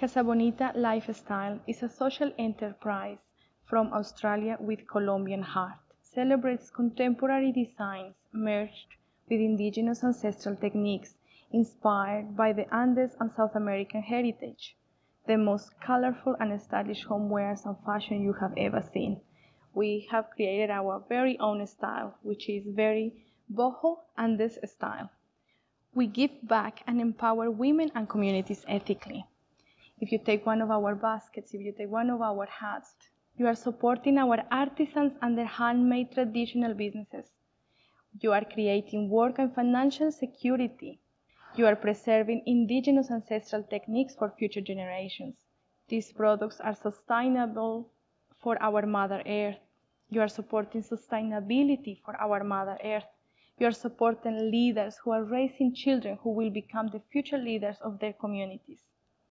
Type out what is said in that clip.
Casa Bonita Lifestyle is a social enterprise from Australia with Colombian heart. Celebrates contemporary designs merged with indigenous ancestral techniques inspired by the Andes and South American heritage. The most colorful and stylish homewares and fashion you have ever seen. We have created our very own style, which is very boho Andes style. We give back and empower women and communities ethically. If you take one of our baskets, if you take one of our hats, you are supporting our artisans and their handmade traditional businesses. You are creating work and financial security. You are preserving indigenous ancestral techniques for future generations. These products are sustainable for our Mother Earth. You are supporting sustainability for our Mother Earth. You are supporting leaders who are raising children who will become the future leaders of their communities.